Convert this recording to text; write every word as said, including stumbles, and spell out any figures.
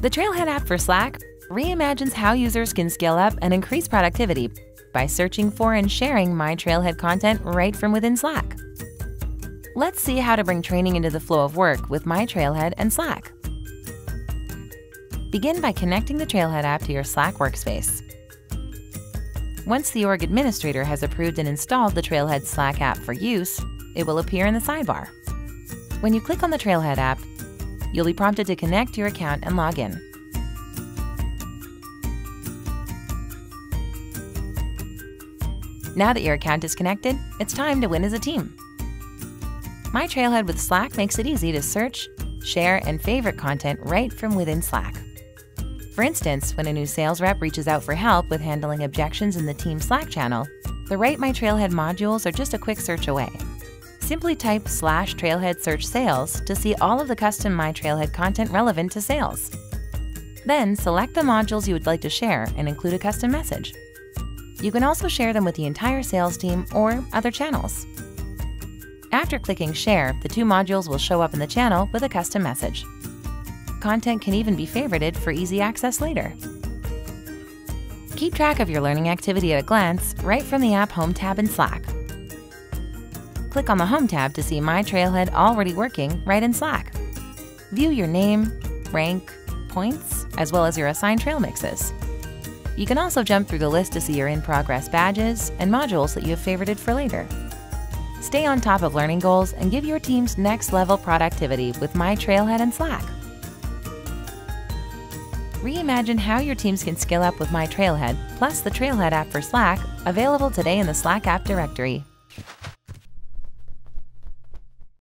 The Trailhead app for Slack reimagines how users can scale up and increase productivity by searching for and sharing myTrailhead content right from within Slack. Let's see how to bring training into the flow of work with myTrailhead and Slack. Begin by connecting the Trailhead app to your Slack workspace. Once the org administrator has approved and installed the Trailhead Slack app for use, it will appear in the sidebar. When you click on the Trailhead app, you'll be prompted to connect your account and log in. Now that your account is connected, it's time to win as a team. myTrailhead with Slack makes it easy to search, share, and favorite content right from within Slack. For instance, when a new sales rep reaches out for help with handling objections in the team Slack channel, the right myTrailhead modules are just a quick search away. Simply type slash trailhead search sales to see all of the custom myTrailhead content relevant to sales. Then select the modules you would like to share and include a custom message. You can also share them with the entire sales team or other channels. After clicking Share, the two modules will show up in the channel with a custom message. Content can even be favorited for easy access later. Keep track of your learning activity at a glance right from the app Home tab in Slack. Click on the Home tab to see myTrailhead already working right in Slack. View your name, rank, points, as well as your assigned trail mixes. You can also jump through the list to see your in-progress badges and modules that you have favorited for later. Stay on top of learning goals and give your team's next-level productivity with myTrailhead and Slack. Reimagine how your teams can scale up with myTrailhead, plus the Trailhead app for Slack, available today in the Slack app directory.